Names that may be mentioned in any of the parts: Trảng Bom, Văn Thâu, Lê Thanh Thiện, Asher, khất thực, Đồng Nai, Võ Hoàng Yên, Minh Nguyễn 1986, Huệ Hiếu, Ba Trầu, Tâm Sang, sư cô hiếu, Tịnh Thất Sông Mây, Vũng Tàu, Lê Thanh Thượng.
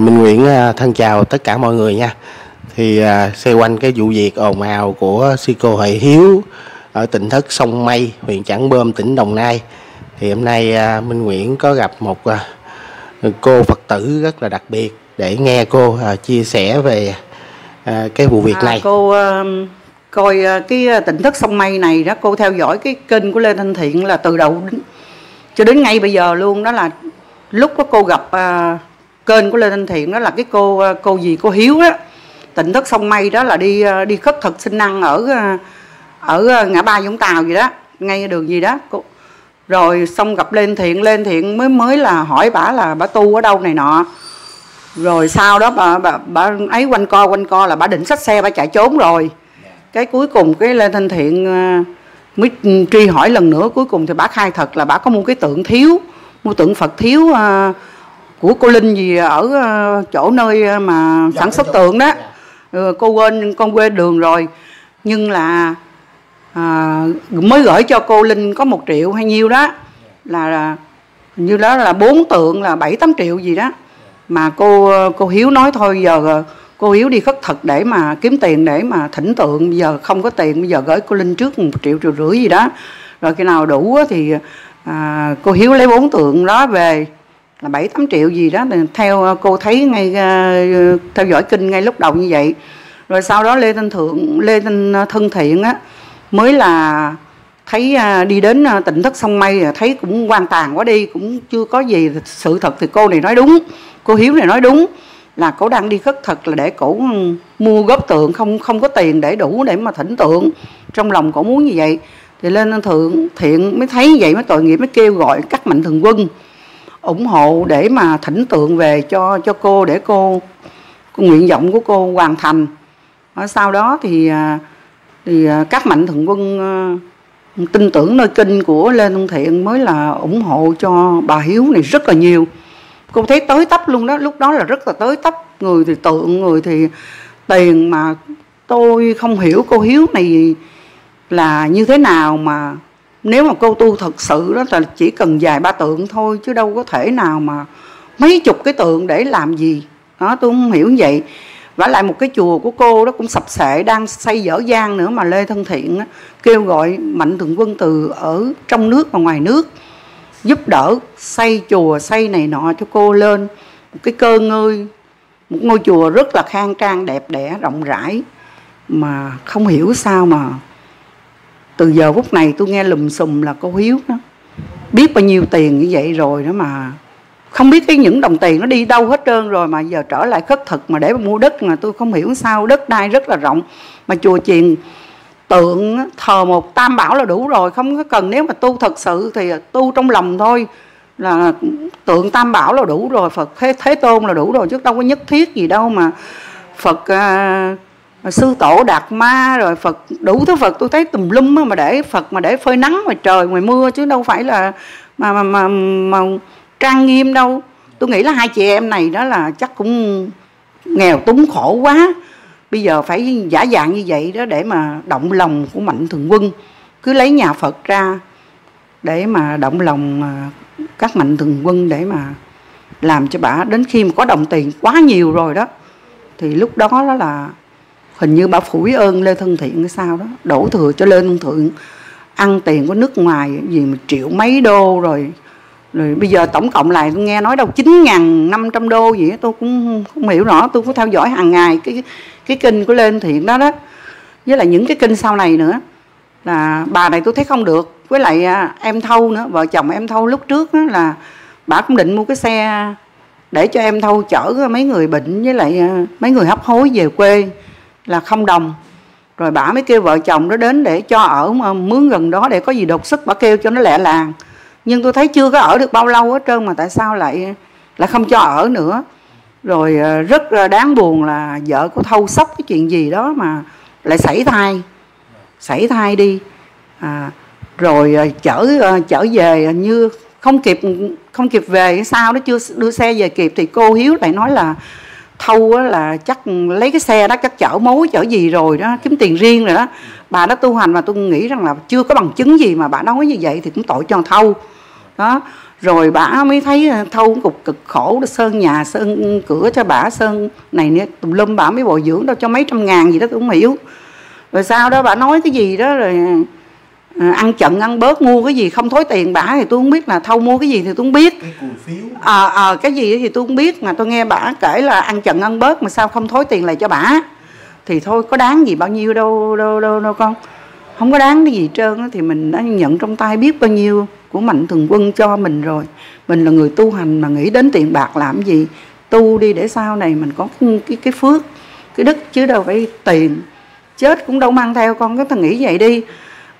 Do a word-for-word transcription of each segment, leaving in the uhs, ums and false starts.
Minh Nguyễn thân chào tất cả mọi người nha. Thì xoay quanh cái vụ việc ồn ào của sư cô Huệ Hiếu ở Tịnh Thất Sông Mây, huyện Trảng Bom, tỉnh Đồng Nai, thì hôm nay Minh Nguyễn có gặp một cô Phật tử rất là đặc biệt để nghe cô chia sẻ về cái vụ việc này. À, cô coi cái Tịnh Thất Sông Mây này đó, cô theo dõi cái kênh của Lê Thanh Thiện là từ đầu đến, cho đến ngay bây giờ luôn. Đó là lúc có cô gặp kênh của Lê Thanh Thiện, đó là cái cô cô gì cô Hiếu á, Tịnh Thất Sông Mây đó, là đi đi khất thực sinh năng ở ở ngã ba Vũng Tàu gì đó, ngay đường gì đó. Rồi xong gặp Lê Thanh Thiện, Lê Thanh Thiện mới mới là hỏi bả là bả tu ở đâu này nọ. Rồi sau đó bà, bà, bà ấy quanh co quanh co là bà định xách xe bà chạy trốn rồi. Cái cuối cùng cái Lê Thanh Thiện mới truy hỏi lần nữa, cuối cùng thì bà khai thật là bà có mua cái tượng thiếu, mua tượng Phật thiếu của cô Linh gì ở chỗ nơi mà sản xuất tượng đó. Cô quên, con quên đường rồi. Nhưng là à, mới gửi cho cô Linh có một triệu hay nhiêu đó, là như đó là bốn tượng là bảy tám triệu gì đó. Mà cô cô Hiếu nói thôi giờ cô Hiếu đi khất thực để mà kiếm tiền để mà thỉnh tượng, bây giờ không có tiền, bây giờ gửi cô Linh trước một triệu triệu rưỡi gì đó, rồi khi nào đủ thì à, cô Hiếu lấy bốn tượng đó về là bảy tám triệu gì đó. Theo cô thấy ngay theo dõi kinh ngay lúc đầu như vậy. Rồi sau đó Lê Thanh Thượng Lê Thanh Thân Thiện á mới là thấy đi đến Tịnh Thất Sông Mây, thấy cũng hoang tàn quá đi, cũng chưa có gì. Sự thật thì cô này nói đúng, cô Hiếu này nói đúng, là cổ đang đi khất thực là để cổ mua góp tượng, không không có tiền để đủ để mà thỉnh tượng, trong lòng cổ muốn như vậy. Thì Lê Thanh Thượng Thiện mới thấy vậy, mới tội nghiệp, mới kêu gọi các mạnh thường quân ủng hộ để mà thỉnh tượng về cho cho cô, để cô, cô nguyện vọng của cô hoàn thành. Ở sau đó thì thì các mạnh thường quân uh, tin tưởng nơi kinh của Lê Thanh Thiện mới là ủng hộ cho bà Hiếu này rất là nhiều. Cô thấy tới tấp luôn đó, lúc đó là rất là tới tấp, người thì tượng, người thì tiền. Mà tôi không hiểu cô Hiếu này là như thế nào, mà nếu mà cô tu thật sự đó là chỉ cần vài ba tượng thôi, chứ đâu có thể nào mà mấy chục cái tượng để làm gì đó, tôi không hiểu như vậy. Vả lại một cái chùa của cô đó cũng sập sệ, đang xây dở dang nữa, mà Lê Thanh Thiện đó, kêu gọi mạnh thường quân từ ở trong nước và ngoài nước giúp đỡ xây chùa, xây này nọ cho cô lên một cái cơ ngơi, một ngôi chùa rất là khang trang, đẹp đẽ, rộng rãi. Mà không hiểu sao mà từ giờ phút này tôi nghe lùm xùm là cô Hiếu đó biết bao nhiêu tiền như vậy rồi đó, mà không biết cái những đồng tiền nó đi đâu hết trơn rồi, mà giờ trở lại khất thực mà để mà mua đất. Mà tôi không hiểu sao đất đai rất là rộng, mà chùa chiền tượng thờ một tam bảo là đủ rồi, không có cần. Nếu mà tu thật sự thì tu trong lòng thôi, là tượng tam bảo là đủ rồi, Phật Thế, Thế Tôn là đủ rồi, chứ đâu có nhất thiết gì đâu mà Phật à, Sư Tổ Đạt Ma rồi Phật đủ thứ Phật. Tôi thấy tùm lum mà để Phật mà để phơi nắng ngoài trời ngoài mưa, chứ đâu phải là mà mà mà, mà trang nghiêm đâu. Tôi nghĩ là hai chị em này đó là chắc cũng nghèo túng khổ quá, bây giờ phải giả dạng như vậy đó để mà động lòng của mạnh thường quân. Cứ lấy nhà Phật ra để mà động lòng các mạnh thường quân, để mà làm cho bả đến khi mà có đồng tiền quá nhiều rồi đó, thì lúc đó đó là hình như bả phủi ơn Lê Thanh Thiện hay sao đó, đổ thừa cho Lê Thanh Thiện ăn tiền của nước ngoài gì mà triệu mấy đô rồi. Rồi bây giờ tổng cộng lại tôi nghe nói đâu chín nghìn năm trăm đô gì đó, tôi cũng không hiểu rõ. Tôi có theo dõi hàng ngày cái cái kênh của Lê Thanh Thiện đó đó, với lại những cái kênh sau này nữa. Là bà này tôi thấy không được, với lại em Thâu nữa, vợ chồng em Thâu lúc trước đó là bà cũng định mua cái xe để cho em Thâu chở mấy người bệnh với lại mấy người hấp hối về quê là không đồng. Rồi bà mới kêu vợ chồng đó đến để cho ở mướn gần đó, để có gì đột xuất bà kêu cho nó lẹ làng. Nhưng tôi thấy chưa có ở được bao lâu hết trơn mà tại sao lại lại không cho ở nữa. Rồi rất đáng buồn là vợ của Thâu sốc cái chuyện gì đó mà lại sảy thai, sảy thai đi à, rồi chở chở về như không kịp không kịp về sao đó, chưa đưa xe về kịp thì cô Hiếu lại nói là Thâu là chắc lấy cái xe đó chắc chở mối chở gì rồi đó, kiếm tiền riêng rồi đó. Bà đã tu hành mà tôi nghĩ rằng là chưa có bằng chứng gì mà bà nói như vậy thì cũng tội cho Thâu đó. Rồi bà mới thấy thâu cục cực khổ, sơn nhà, sơn cửa cho bà, sơn này nữa, tùm lum, bà mới bồi dưỡng đâu cho mấy trăm ngàn gì đó tôi không hiểu. Rồi sau đó bà nói cái gì đó rồi ăn chận, ăn bớt, mua cái gì không thối tiền bà thì tôi không biết, là thâu mua cái gì thì tôi không biết. Cái cổ phiếu. Ờ, à, à, cái gì thì tôi không biết, mà tôi nghe bà kể là ăn chận, ăn bớt mà sao không thối tiền lại cho bà. Thì thôi có đáng gì bao nhiêu đâu, đâu, đâu, đâu con. Không có đáng cái gì trơn, thì mình đã nhận trong tay biết bao nhiêu của Mạnh Thường Quân cho mình rồi. Mình là người tu hành mà nghĩ đến tiền bạc làm gì, tu đi để sau này mình có cái cái phước, cái đức chứ đâu phải tiền. Chết cũng đâu mang theo con, cái thằng nghĩ vậy đi.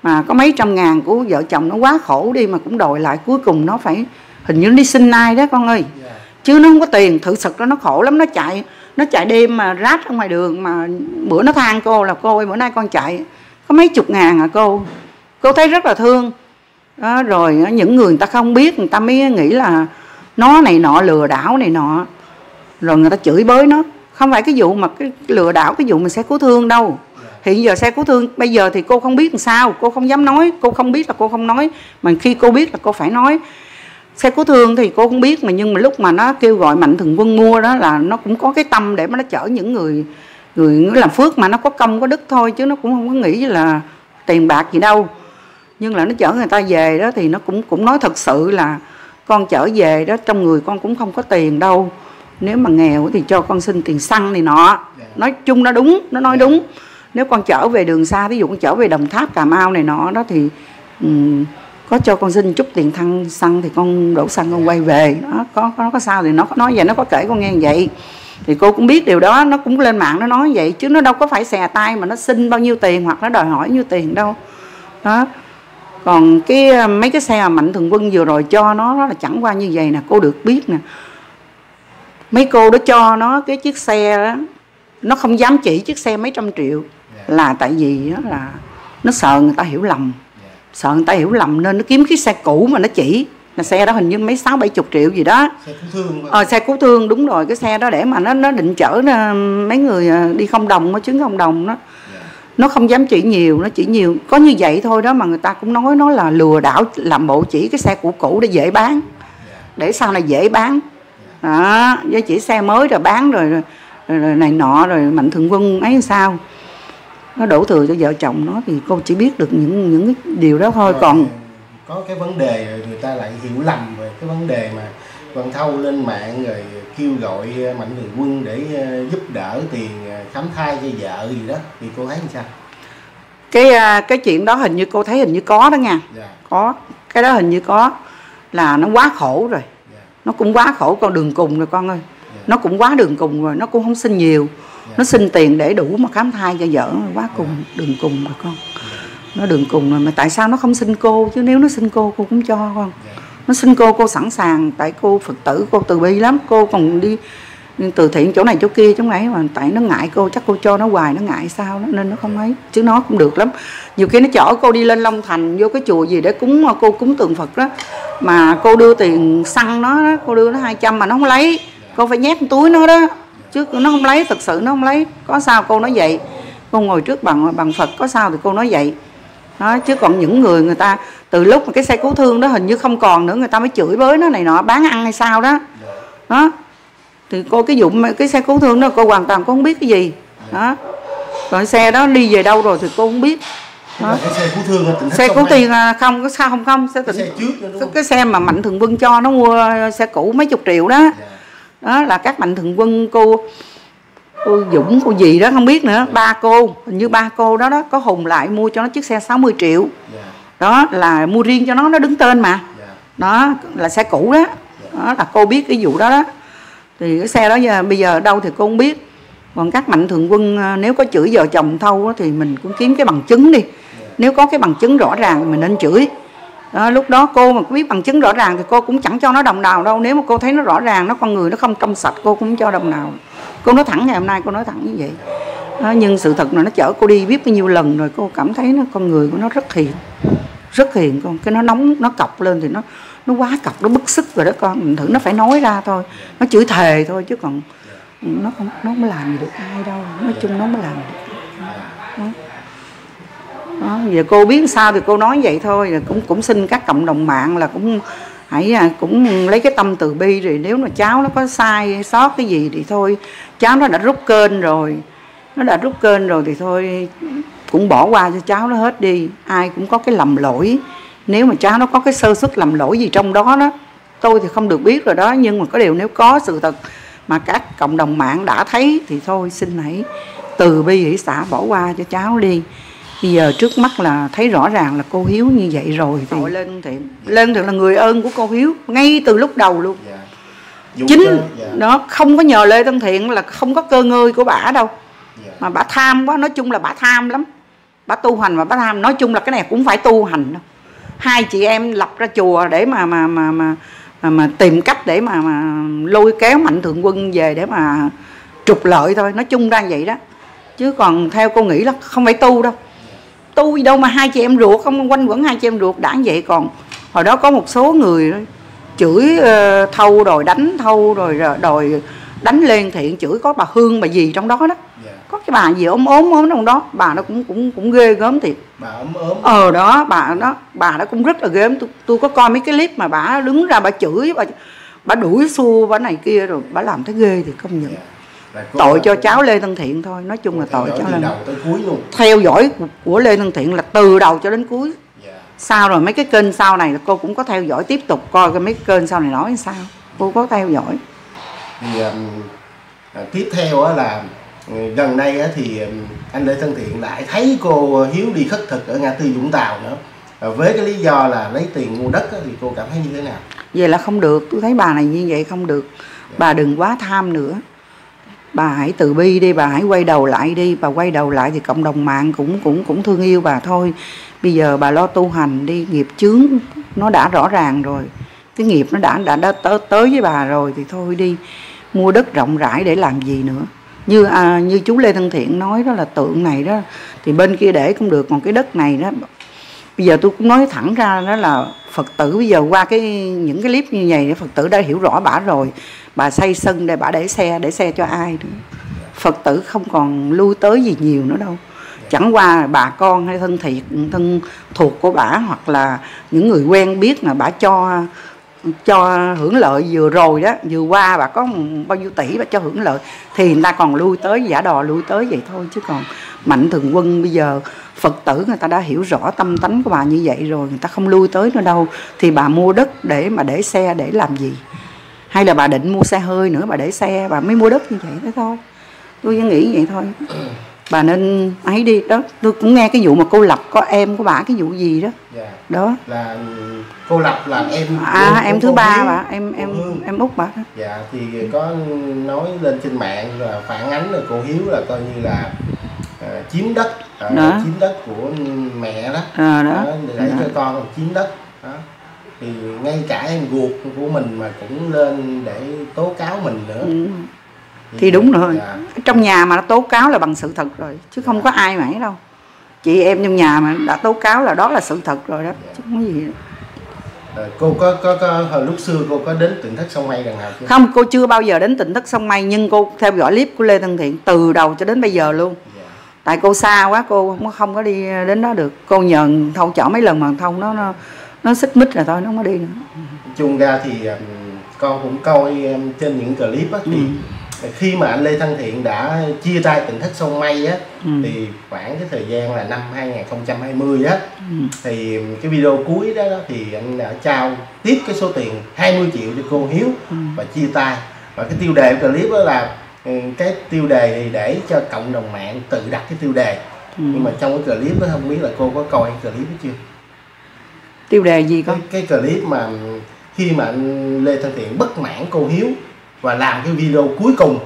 Mà có mấy trăm ngàn của vợ chồng nó quá khổ đi mà cũng đòi lại, cuối cùng nó phải hình như đi sinh nai đó con ơi. Chứ nó không có tiền, thực sự nó khổ lắm, nó chạy nó chạy đêm mà rát ở ngoài đường, mà bữa nó than cô là cô ơi bữa nay con chạy có mấy chục ngàn à cô. Cô thấy rất là thương. Đó, rồi những người người ta không biết, người ta mới nghĩ là nó này nọ lừa đảo này nọ, rồi người ta chửi bới nó. Không phải cái vụ mà cái lừa đảo, cái vụ mình xe cứu thương đâu. Hiện giờ xe cứu thương bây giờ thì cô không biết làm sao, cô không dám nói, cô không biết là cô không nói, mà khi cô biết là cô phải nói. Xe cứu thương thì cô không biết, mà nhưng mà lúc mà nó kêu gọi Mạnh Thường Quân mua đó là nó cũng có cái tâm để mà nó chở những người người làm phước, mà nó có công có đức thôi chứ nó cũng không có nghĩ là tiền bạc gì đâu. Nhưng là nó chở người ta về đó thì nó cũng cũng nói thật sự là con chở về đó trong người con cũng không có tiền đâu, nếu mà nghèo thì cho con xin tiền xăng này nọ. Nói chung nó đúng, nó nói đúng. Nếu con chở về đường xa, ví dụ con chở về Đồng Tháp, Cà Mau này nọ đó thì um, có cho con xin chút tiền thăng xăng thì con đổ xăng con quay về đó, có nó có sao thì nó có nói vậy, nó có kể con nghe vậy. Thì cô cũng biết điều đó, nó cũng lên mạng nó nói vậy chứ nó đâu có phải xè tay mà nó xin bao nhiêu tiền hoặc nó đòi hỏi nhiêu tiền đâu. Đó. Còn cái mấy cái xe mà Mạnh Thường Quân vừa rồi cho nó, nó là chẳng qua như vậy nè, cô được biết nè. Mấy cô đó cho nó cái chiếc xe đó, nó không dám chỉ chiếc xe mấy trăm triệu là tại vì đó là nó sợ người ta hiểu lầm. Sợ người ta hiểu lầm nên nó kiếm cái xe cũ mà nó chỉ. Là xe đó hình như mấy sáu bảy chục triệu gì đó. Xe cứu thương. Ờ, xe cứu thương đúng rồi, cái xe đó để mà nó nó định chở mấy người đi không đồng, nó chứng không đồng đó. Nó không dám chỉ nhiều, nó chỉ nhiều. Có như vậy thôi đó mà người ta cũng nói nó là lừa đảo, làm bộ chỉ cái xe cũ cũ để dễ bán. Để sau này dễ bán. Đó, với chỉ xe mới rồi bán rồi, rồi, rồi này nọ rồi Mạnh Thường Quân ấy sao. Nó đổ thừa cho vợ chồng nó thì cô chỉ biết được những những cái điều đó thôi. Rồi, còn có cái vấn đề người ta lại hiểu lầm về cái vấn đề mà Văn Thâu lên mạng rồi kêu gọi Mạnh Thường Quân để giúp đỡ tiền khám thai cho vợ gì đó thì cô thấy làm sao? Cái cái chuyện đó hình như cô thấy hình như có đó nha. Yeah. Có, cái đó hình như có là nó quá khổ rồi. Yeah. Nó cũng quá khổ con, đường cùng rồi con ơi. Yeah. Nó cũng quá đường cùng rồi, nó cũng không xin nhiều. Nó xin tiền để đủ mà khám thai cho vợ, quá cùng, đường cùng rồi con. Nó đường cùng rồi, mà tại sao nó không xin cô, chứ nếu nó xin cô, cô cũng cho con. Nó xin cô, cô sẵn sàng, tại cô Phật tử, cô từ bi lắm, cô còn đi từ thiện chỗ này chỗ kia chỗ này, mà tại nó ngại cô, chắc cô cho nó hoài, nó ngại sao đó, nên nó không ấy, chứ nó cũng được lắm. Nhiều khi nó chở cô đi lên Long Thành, vô cái chùa gì để cúng, cô cúng tượng Phật đó, mà cô đưa tiền xăng nó, cô đưa nó hai trăm mà nó không lấy, cô phải nhét túi nó đó. Chứ nó không lấy, thật sự nó không lấy. Có sao cô nói vậy. Cô ngồi trước bằng bằng Phật, có sao thì cô nói vậy đó. Chứ còn những người người ta từ lúc mà cái xe cứu thương đó hình như không còn nữa, người ta mới chửi bới nó này nọ, bán ăn hay sao đó. Đó. Thì cô cái vụ cái xe cứu thương đó cô hoàn toàn cô không biết cái gì. Đó. Rồi xe đó đi về đâu rồi thì cô không biết. Đó. Cái xe cứu thương ở Tịnh Thất Sông Mây. Xe cứu tiền không có sao không không xe Tịnh Thất Sông. Cái xe mà Mạnh Thường Quân cho nó mua xe cũ mấy chục triệu đó. Đó là các Mạnh Thường Quân, cô cô Dũng, cô gì đó không biết nữa, ba cô, hình như ba cô đó đó có hùng lại mua cho nó chiếc xe sáu mươi triệu. Đó là mua riêng cho nó, nó đứng tên mà. Đó là xe cũ đó. Đó là cô biết cái vụ đó đó. Thì cái xe đó giờ, bây giờ đâu thì cô không biết. Còn các Mạnh Thường Quân nếu có chửi vợ chồng Thâu thì mình cũng kiếm cái bằng chứng đi. Nếu có cái bằng chứng rõ ràng thì mình nên chửi. Đó, lúc đó cô mà biết bằng chứng rõ ràng thì cô cũng chẳng cho nó đồng nào đâu. Nếu mà cô thấy nó rõ ràng, nó con người nó không trong sạch, cô cũng cho đồng nào. Cô nói thẳng ngày hôm nay, cô nói thẳng như vậy đó. Nhưng sự thật là nó chở cô đi biết bao nhiêu lần rồi, cô cảm thấy nó, con người của nó rất hiền. Rất hiền con. Cái nó nóng, nó cọc lên thì nó nó quá cọc, nó bức xúc rồi đó con. Mình thử nó phải nói ra thôi. Nó chửi thề thôi chứ còn nó không, nó không làm gì được ai đâu. Nói chung nó mới làm được. Đó. Đó, giờ cô biết sao thì cô nói vậy thôi. Cũng cũng xin các cộng đồng mạng là cũng hãy cũng lấy cái tâm từ bi, rồi nếu mà cháu nó có sai sót cái gì thì thôi, cháu nó đã rút kênh rồi, nó đã rút kênh rồi thì thôi cũng bỏ qua cho cháu nó hết đi. Ai cũng có cái lầm lỗi, nếu mà cháu nó có cái sơ suất lầm lỗi gì trong đó đó, tôi thì không được biết rồi đó, nhưng mà có điều nếu có sự thật mà các cộng đồng mạng đã thấy thì thôi xin hãy từ bi hỷ xả bỏ qua cho cháu đi. Bây giờ trước mắt là thấy rõ ràng là cô Hiếu như vậy rồi thì Lê Thanh Thiện Lê Thanh Thiện là người ơn của cô Hiếu ngay từ lúc đầu luôn. Dạ. Chính đó, dạ. Không có nhờ Lê Thanh Thiện là không có cơ ngơi của bả đâu. Dạ. Mà bả tham quá, nói chung là bả tham lắm, bả tu hành mà bả tham, nói chung là cái này cũng phải tu hành đâu. Hai chị em lập ra chùa để mà mà mà mà mà, mà tìm cách để mà, mà lôi kéo Mạnh Thường Quân về để mà trục lợi thôi, nói chung ra vậy đó. Chứ còn theo cô nghĩ là không phải tu đâu, tu gì đâu mà hai chị em ruột, không quanh quẩn hai chị em ruột đã vậy. Còn hồi đó có một số người chửi uh, thâu rồi đánh thâu rồi đòi đánh Lê Thiện, chửi có bà Hương bà gì trong đó đó. Yeah. Có cái bà gì ốm ốm ốm trong đó, bà nó cũng cũng cũng ghê gớm thiệt. Bà ốm ốm. Ờ đó, bà đó, bà nó cũng rất là ghê gớm. Tôi, tôi có coi mấy cái clip mà bà đứng ra bà chửi, bà bà đuổi xua bà này kia rồi bà làm thấy ghê thì công nhận. Yeah. Tội cho cháu Lê Thanh Thiện thôi, nói chung là tội cháu Lê Thanh Thiện. Theo dõi của Lê Thanh Thiện là từ đầu cho đến cuối. Yeah. Sao rồi mấy cái kênh sau này là cô cũng có theo dõi, tiếp tục coi cái mấy cái kênh sau này nói sao, cô có theo dõi. Thì, um, tiếp theo á là gần đây á thì anh Lê Thanh Thiện lại thấy cô Hiếu đi khất thực ở ngã tư Vũng Tàu nữa. Với cái lý do là lấy tiền mua đất á, thì cô cảm thấy như thế nào? Vậy là không được, tôi thấy bà này như vậy không được. Yeah. Bà đừng quá tham nữa. Bà hãy từ bi đi, bà hãy quay đầu lại đi. Bà quay đầu lại thì cộng đồng mạng cũng cũng cũng thương yêu bà thôi. Bây giờ bà lo tu hành đi, nghiệp chướng nó đã rõ ràng rồi. Cái nghiệp nó đã đã, đã tới, tới với bà rồi thì thôi đi. Mua đất rộng rãi để làm gì nữa. Như à, như chú Lê Thanh Thiện nói đó là tượng này đó thì bên kia để cũng được, còn cái đất này đó. Bây giờ tôi cũng nói thẳng ra đó là Phật tử bây giờ qua cái những cái clip như vậy, Phật tử đã hiểu rõ bả rồi. Bà xây sân để bà để xe, để xe cho ai nữa. Phật tử không còn lui tới gì nhiều nữa đâu. Chẳng qua bà con hay thân thiệt, thân thuộc của bả hoặc là những người quen biết mà bả cho cho hưởng lợi vừa rồi đó, vừa qua bà có bao nhiêu tỷ bà cho hưởng lợi thì người ta còn lui tới, giả đò lui tới vậy thôi. Chứ còn Mạnh Thường Quân bây giờ Phật tử người ta đã hiểu rõ tâm tánh của bà như vậy rồi, người ta không lui tới nữa đâu. Thì bà mua đất để mà để xe để làm gì? Hay là bà định mua xe hơi nữa, bà để xe, bà mới mua đất như vậy đó thôi. Tôi nghĩ vậy thôi. Bà nên ấy đi đó. Tôi cũng nghe cái vụ mà cô Lập có em của bà, cái vụ gì đó. Yeah. Đó là cô Lập là em à, của, em của thứ ba bà, em em Hương. Em út bà. Dạ thì có nói lên trên mạng là phản ánh là cô Hiếu là coi như là uh, chiếm đất, uh, chiếm đất của mẹ đó. À, đó. Đó để đó. Cho con chiếm đất. Đó. Thì ngay cả em ruột của mình mà cũng lên để tố cáo mình nữa. Ừ. Thì, thì đúng rồi. Dạ. Trong nhà mà đã tố cáo là bằng sự thật rồi, chứ không dạ. có ai mãi đâu. Chị em trong nhà mà đã tố cáo là đó là sự thật rồi đó, dạ. chứ không có gì. Rồi, cô có, có, có hồi lúc xưa cô có đến Tịnh Thất Sông Mây lần nào chưa? Không, cô chưa bao giờ đến Tịnh Thất Sông Mây, nhưng cô theo dõi clip của Lê Thanh Thiện từ đầu cho đến bây giờ luôn. Dạ. Tại cô xa quá, cô không, không có đi đến đó được. Cô nhờ Thâu chở mấy lần mà Thâu nó, nó nó xích mít là thôi, nó không có đi nữa. Chung ra thì con cũng coi trên những clip á, thì ừ. khi mà anh Lê Thanh Thiện đã chia tay Tịnh Thất Sông Mây á, ừ. thì khoảng cái thời gian là năm hai không hai không á, ừ. thì cái video cuối đó thì anh đã trao tiếp cái số tiền hai mươi triệu cho cô Hiếu ừ. và chia tay. Và cái tiêu đề của clip đó là cái tiêu đề thì để cho cộng đồng mạng tự đặt cái tiêu đề. Ừ. Nhưng mà trong cái clip đó không biết là cô có coi cái clip đó chưa? Tiêu đề gì con? Cái, cái clip mà khi mà anh Lê Thanh Thiện bất mãn cô Hiếu và làm cái video cuối cùng,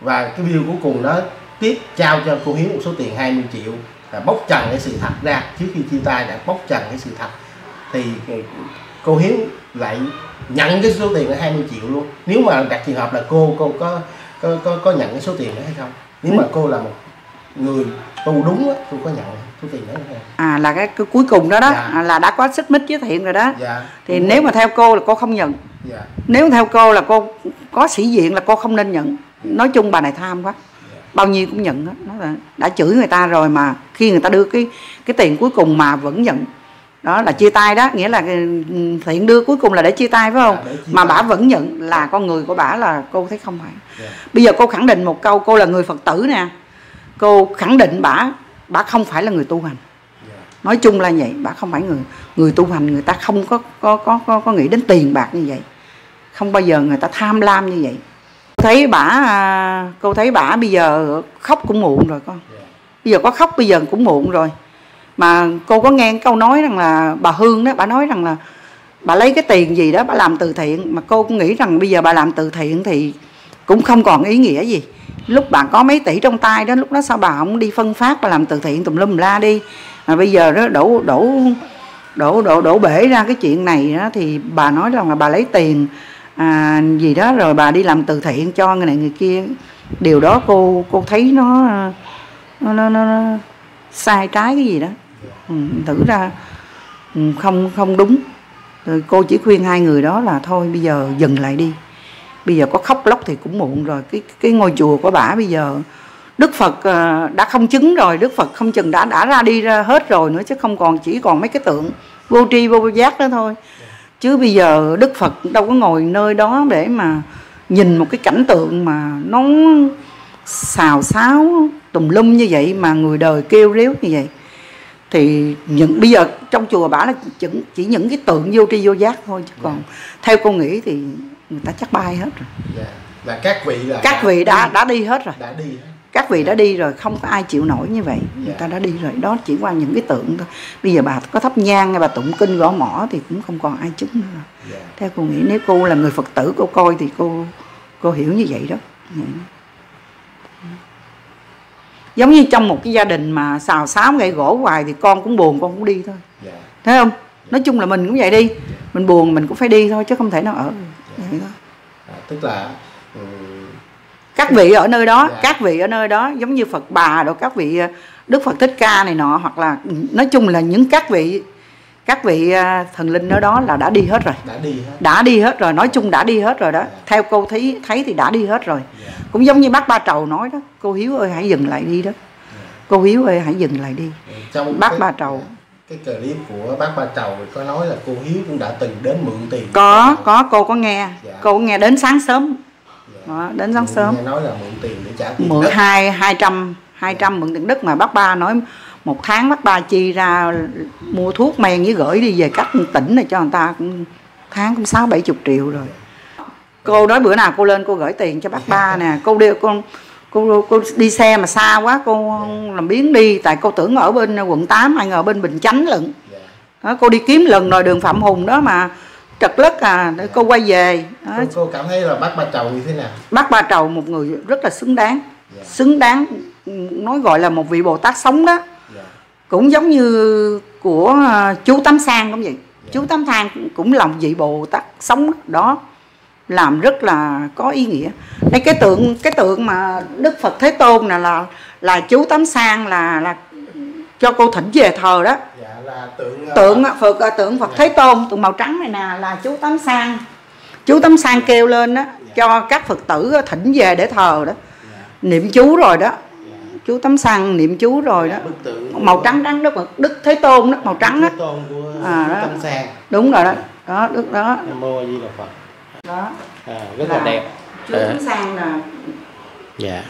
và cái video cuối cùng đó tiếp trao cho cô Hiếu một số tiền hai mươi triệu là bóc trần cái sự thật ra. Trước khi chia tay đã bóc trần cái sự thật thì cô Hiếu lại nhận cái số tiền là hai mươi triệu luôn. Nếu mà đặt trường hợp là cô cô có có có, có nhận cái số tiền đó hay không? Nếu mà cô là một người tu đúng á, tôi có nhận số tiền đó không? À là cái, cái cuối cùng đó đó. Dạ. À, là đã có xích mích với Thiện rồi đó. Dạ. Thì đúng nếu rồi. Mà theo cô là cô không nhận. Dạ. Nếu theo cô là cô có sĩ diện là cô không nên nhận. Nói chung bà này tham quá. Dạ. Bao nhiêu cũng nhận đó. Nó là đã chửi người ta rồi mà khi người ta đưa cái cái tiền cuối cùng mà vẫn nhận Đó là chia tay đó, nghĩa là Thiện đưa cuối cùng là để chia tay phải không? À, mà bả vẫn nhận là con người của bả là cô thấy không phải. Yeah. Bây giờ cô khẳng định một câu, cô là người Phật tử nè. Cô khẳng định bả bả không phải là người tu hành. Yeah. Nói chung là vậy, bả không phải người người tu hành, người ta không có có có có, có nghĩ đến tiền bạc như vậy. Không bao giờ người ta tham lam như vậy. Cô thấy bả cô thấy bả bây giờ khóc cũng muộn rồi con. Yeah. Bây giờ có khóc bây giờ cũng muộn rồi. Mà cô có nghe câu nói rằng là bà Hương đó, bà nói rằng là bà lấy cái tiền gì đó bà làm từ thiện. Mà cô cũng nghĩ rằng bây giờ bà làm từ thiện thì cũng không còn ý nghĩa gì. Lúc bà có mấy tỷ trong tay đó, lúc đó sao bà không đi phân phát, bà làm từ thiện tùm lum la đi. Mà bây giờ đó đổ, đổ, đổ, đổ, đổ bể ra cái chuyện này đó, thì bà nói rằng là bà lấy tiền à, gì đó rồi bà đi làm từ thiện cho người này người kia. Điều đó cô cô thấy nó, nó, nó, nó sai trái cái gì đó. Ừ, thử ra không không đúng. Rồi cô chỉ khuyên hai người đó là thôi bây giờ dừng lại đi, bây giờ có khóc lóc thì cũng muộn rồi. Cái cái ngôi chùa của bả bây giờ Đức Phật đã không chứng rồi, Đức Phật không chừng đã đã ra đi ra hết rồi nữa, chứ không còn chỉ còn mấy cái tượng vô tri vô giác đó thôi. Chứ bây giờ Đức Phật đâu có ngồi nơi đó để mà nhìn một cái cảnh tượng mà nó xào xáo tùm lum như vậy, mà người đời kêu réo như vậy. Thì những bây giờ trong chùa bả là chỉ, chỉ những cái tượng vô tri vô giác thôi, chứ còn yeah. theo cô nghĩ thì người ta chắc bay hết rồi. Yeah. Là các vị là các vị đã đã, đã đi hết rồi. Đã đi. Các vị yeah. đã đi rồi, không có ai chịu nổi như vậy. Yeah. Người ta đã đi rồi, đó chỉ qua những cái tượng thôi. Bây giờ bà có thắp nhang hay bà tụng kinh gõ mỏ thì cũng không còn ai chứng nữa. Yeah. Theo cô nghĩ nếu cô là người Phật tử cô coi thì cô cô hiểu như vậy đó. Yeah. Giống như trong một cái gia đình mà xào xáo gậy gỗ hoài thì con cũng buồn, con cũng đi thôi. Yeah. Thấy không? Yeah. Nói chung là mình cũng vậy đi. Yeah. Mình buồn mình cũng phải đi thôi, chứ không thể nào ở. Yeah. Vậy thôi. À, tức là ừ. các vị ở nơi đó, yeah. các vị ở nơi đó giống như Phật Bà đó, các vị Đức Phật Thích Ca này nọ, hoặc là nói chung là những các vị các vị thần linh ở đó là đã đi hết rồi. Đã đi hết. Đã đi hết rồi, nói chung đã đi hết rồi đó. Yeah. Theo cô thấy thấy thì đã đi hết rồi. Yeah. Cũng giống như bác Ba Trầu nói đó, cô Hiếu ơi hãy dừng lại đi đó. Yeah. Cô Hiếu ơi hãy dừng lại đi. Trong bác cái, Ba Trầu, cái clip của bác Ba Trầu có nói là cô Hiếu cũng đã từng đến mượn tiền. Có, có cô có nghe. Yeah. Cô có nghe đến sáng sớm. Yeah. Đó, đến sáng mượn, sớm. Nghe nói là mượn tiền để trả tiền mượn đất. hai trăm, hai trăm yeah. mượn tiền đất, mà bác Ba nói một tháng bác Ba chi ra mua thuốc men với gửi đi về các tỉnh này cho người ta cũng tháng cũng sáu bảy mươi triệu rồi. Cô nói bữa nào cô lên cô gửi tiền cho bác Ba nè, cô đi cô, cô cô đi xe mà xa quá cô làm biếng đi, tại cô tưởng ở bên quận tám, ai ngờ bên Bình Chánh lận. Đó, cô đi kiếm lần rồi đường Phạm Hùng đó mà trật lất à, để cô quay về. Đó. Cô, cô cảm thấy là bác Ba Trầu như thế nào? Bác Ba Trầu một người rất là xứng đáng, xứng đáng nói gọi là một vị Bồ Tát sống đó. Cũng giống như của chú Tâm Sang cũng vậy. Yeah. Chú Tâm Sang cũng là một vị Bồ Tát sống đó, làm rất là có ý nghĩa. Đây cái tượng cái tượng mà Đức Phật Thế Tôn này là là chú Tâm Sang là là cho cô thỉnh về thờ đó. Yeah, là tượng tượng Phật tượng Phật yeah. Thế Tôn, tượng màu trắng này nè là chú Tâm Sang. Chú Tâm Sang kêu lên đó yeah. cho các Phật tử thỉnh về để thờ đó. Yeah. Niệm chú rồi đó. Chú Tấm Sang niệm chú rồi đó, màu trắng trắng đó, Đức Thế Tôn đó, màu trắng đó, à, đó. Đúng rồi đó, đó Đức đó, đó. À, rất là, là đẹp. Chú Tấm Sang là, dạ.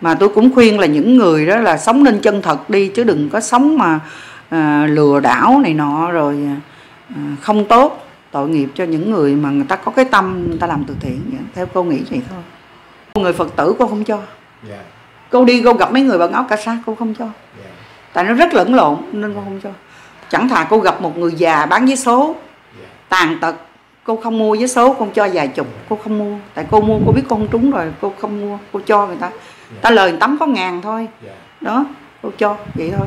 Mà tôi cũng khuyên là những người đó là sống nên chân thật đi, chứ đừng có sống mà à, lừa đảo này nọ rồi à, không tốt, tội nghiệp cho những người mà người ta có cái tâm người ta làm từ thiện. Vậy. Theo cô nghĩ vậy thôi. Người Phật tử cô không cho. Dạ. Cô đi cô gặp mấy người bằng áo cà sa cô không cho. Yeah. Tại nó rất lẫn lộn nên cô không cho. Chẳng thà cô gặp một người già bán vé số, yeah. tàn tật, cô không mua vé số, cô cho vài chục, yeah. cô không mua. Tại cô mua cô biết cô không trúng rồi, cô không mua, cô cho người ta. Yeah. Ta lời người tắm có ngàn thôi. Yeah. Đó, cô cho vậy thôi.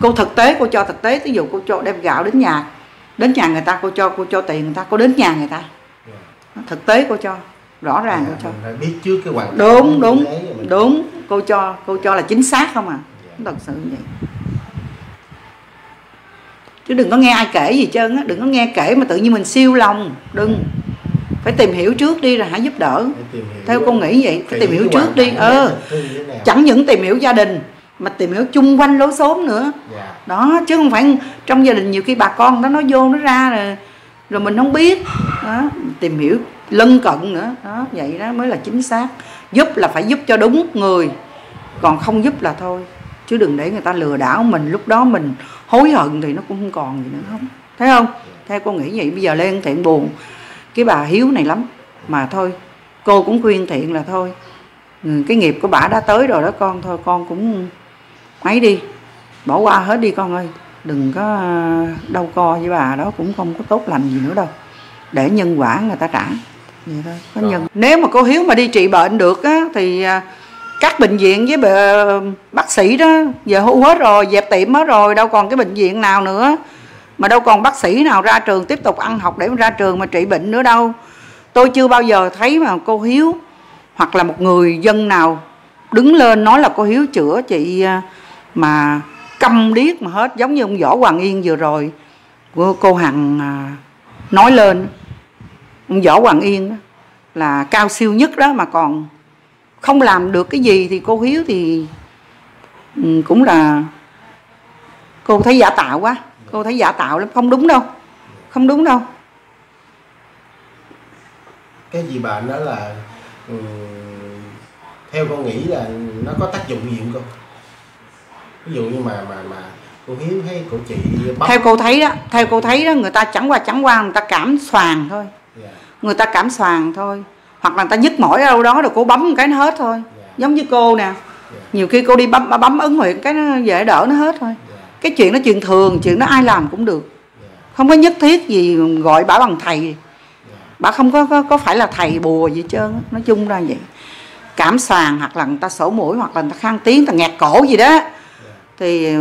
Cô thực tế, cô cho thực tế, ví dụ cô cho đem gạo đến nhà, đến nhà người ta cô cho, cô cho tiền người ta, cô đến nhà người ta. Yeah. Thực tế cô cho, rõ ràng à, cô cho. Phải biết trước cái hoàn cảnh. Đúng, đúng, đúng. đúng. Cô cho, cô cho là chính xác không à? Thật sự vậy. Chứ đừng có nghe ai kể gì trơn á, đừng có nghe kể mà tự nhiên mình siêu lòng, đừng. Phải tìm hiểu trước đi rồi hãy giúp đỡ. Theo cô nghĩ vậy, phải tìm hiểu trước đi. Ờ. Chẳng những tìm hiểu gia đình mà tìm hiểu chung quanh lối xóm nữa. Yeah. Đó, chứ không phải trong gia đình nhiều khi bà con đó nó vô nó ra rồi, rồi mình không biết. Đó, tìm hiểu lân cận nữa. Đó, vậy đó mới là chính xác. Giúp là phải giúp cho đúng người, còn không giúp là thôi. Chứ đừng để người ta lừa đảo mình, lúc đó mình hối hận thì nó cũng không còn gì nữa, không? Thấy không? Theo cô nghĩ vậy. Bây giờ Lê Thanh Thiện buồn cái bà Hiếu này lắm. Mà thôi, cô cũng khuyên Thiện là thôi, cái nghiệp của bà đã tới rồi đó con, thôi con cũng ấy đi, bỏ qua hết đi con ơi. Đừng có đau co với bà đó, cũng không có tốt lành gì nữa đâu. Để nhân quả người ta trả. Vậy thôi, có nhân. Nếu mà cô Hiếu mà đi trị bệnh được á, thì các bệnh viện với bác sĩ đó giờ hưu hết rồi, dẹp tiệm hết rồi, đâu còn cái bệnh viện nào nữa. Mà đâu còn bác sĩ nào ra trường tiếp tục ăn học để ra trường mà trị bệnh nữa đâu. Tôi chưa bao giờ thấy mà cô Hiếu hoặc là một người dân nào đứng lên nói là cô Hiếu chữa chị mà câm điếc mà hết. Giống như ông Võ Hoàng Yên vừa rồi của cô Hằng nói lên, ông Võ Hoàng Yên đó, là cao siêu nhất đó mà còn không làm được cái gì thì cô Hiếu thì cũng là cô thấy giả tạo quá. Cô thấy giả tạo lắm, không đúng đâu, không đúng đâu. Cái gì bệnh đó là um, theo con nghĩ là nó có tác dụng gì không cô? Ví dụ như mà mà mà cô Hiếu hay cô chị bóc. Theo cô thấy đó, theo cô thấy đó người ta chẳng qua chẳng qua người ta cảm xoàng thôi. Yeah. Người ta cảm xoàng thôi, hoặc là người ta nhức mỏi ở đâu đó rồi cô bấm một cái nó hết thôi. Yeah. Giống như cô nè. Yeah. Nhiều khi cô đi bấm bấm ấn huyệt cái nó dễ đỡ nó hết thôi. Yeah. Cái chuyện nó chuyện thường, chuyện đó ai làm cũng được. Không có nhất thiết gì gọi bả bằng thầy. Bả không có, có có phải là thầy bùa gì trơn. Nói chung ra vậy. Cảm sàng hoặc là người ta sổ mũi, hoặc là người ta khang tiếng, người ta nghẹt cổ gì đó, thì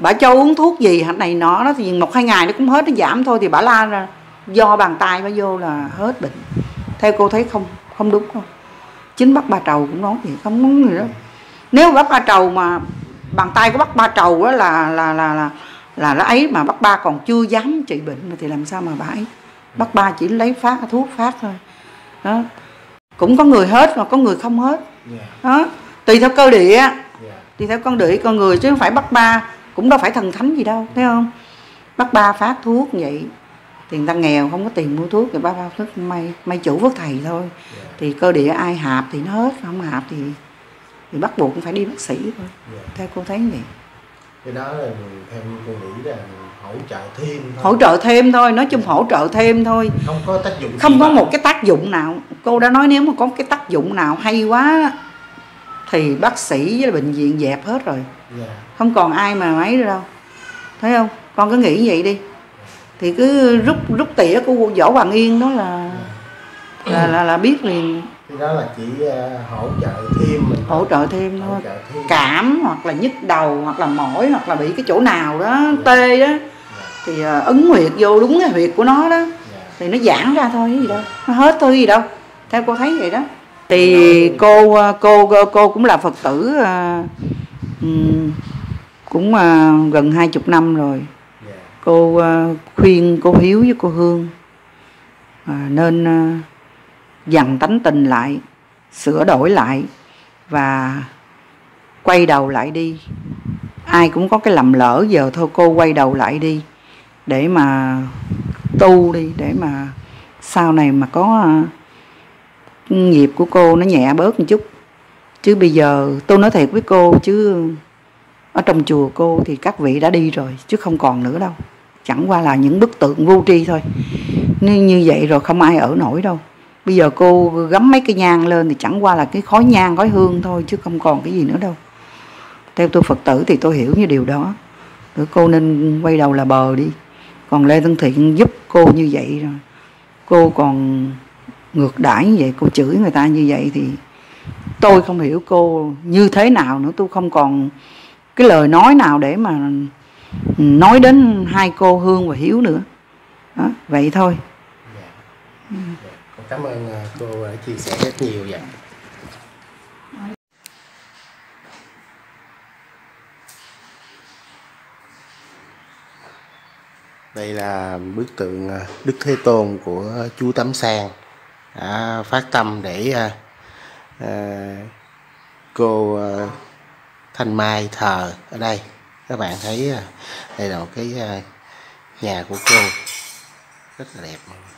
bả cho uống thuốc gì hạt này nọ đó, thì một hai ngày nó cũng hết, nó giảm thôi. Thì bả la ra do bàn tay bả vô là hết bệnh. Theo cô thấy không không đúng không? Chính bác Ba Trầu cũng nói vậy, không đúng gì đó. Nếu bác Ba Trầu mà bàn tay của bác Ba Trầu đó là là là là là nó ấy mà bác Ba còn chưa dám trị bệnh thì làm sao mà bà ấy. Bác Ba chỉ lấy phát thuốc phát thôi đó. Cũng có người hết mà có người không hết đó, tùy theo cơ địa, tùy theo con địa con người, chứ không phải bác Ba cũng đâu phải thần thánh gì đâu, thấy không? Bác Ba phát thuốc vậy, tiền ta nghèo không có tiền mua thuốc thì bác Ba thức may may chủ với thầy thôi. Thì cơ địa ai hạp thì nó hết, không hạp thì thì bắt buộc cũng phải đi bác sĩ thôi. Yeah. Theo cô thấy vậy. Cái đó là theo cô nghĩ là hỗ trợ thêm thôi. Hỗ trợ thêm thôi, nói chung hỗ trợ thêm thôi. Không có tác dụng. Không có một cái tác dụng nào. Cô đã nói nếu mà có cái tác dụng nào hay quá thì bác sĩ với bệnh viện dẹp hết rồi. Yeah. Không còn ai mà ấy đâu. Thấy không? Con cứ nghĩ vậy đi. Yeah. Thì cứ rút rút tỉa của Võ Hoàng Yên đó là yeah. là, là là biết liền. Thì đó là chỉ hỗ trợ thêm mình hỗ trợ thêm thôi, cảm hoặc là nhức đầu hoặc là mỏi hoặc là bị cái chỗ nào đó yeah. tê đó yeah. thì ấn huyệt vô đúng cái huyệt của nó đó yeah. thì nó giãn ra thôi gì đâu, nó hết thôi gì đâu. Theo cô thấy vậy đó. Thì cô cô cô, cô cũng là Phật tử uh, cũng uh, gần hai chục năm rồi. Yeah. Cô uh, khuyên cô Hiếu với cô Hương uh, nên uh, dằn tánh tình lại, sửa đổi lại và quay đầu lại đi. Ai cũng có cái lầm lỡ, giờ thôi cô quay đầu lại đi để mà tu đi, để mà sau này mà có nghiệp của cô nó nhẹ bớt một chút. Chứ bây giờ tôi nói thiệt với cô, chứ ở trong chùa cô thì các vị đã đi rồi chứ không còn nữa đâu. Chẳng qua là những bức tượng vô tri thôi. Nên như vậy rồi không ai ở nổi đâu. Bây giờ cô gắm mấy cái nhang lên thì chẳng qua là cái khói nhang, khói hương thôi chứ không còn cái gì nữa đâu. Theo tôi Phật tử thì tôi hiểu như điều đó. Rồi cô nên quay đầu là bờ đi. Còn Lê Thanh Thiện giúp cô như vậy rồi, cô còn ngược đãi như vậy, cô chửi người ta như vậy thì tôi không hiểu cô như thế nào nữa. Tôi không còn cái lời nói nào để mà nói đến hai cô Hương và Hiếu nữa. Đó, vậy thôi. Cảm ơn cô đã chia sẻ rất nhiều vậy. Đây là bức tượng Đức Thế Tôn của chú Tâm Sang đã phát tâm để cô Thanh Mai thờ ở đây. Các bạn thấy đây là một cái nhà của cô rất là đẹp.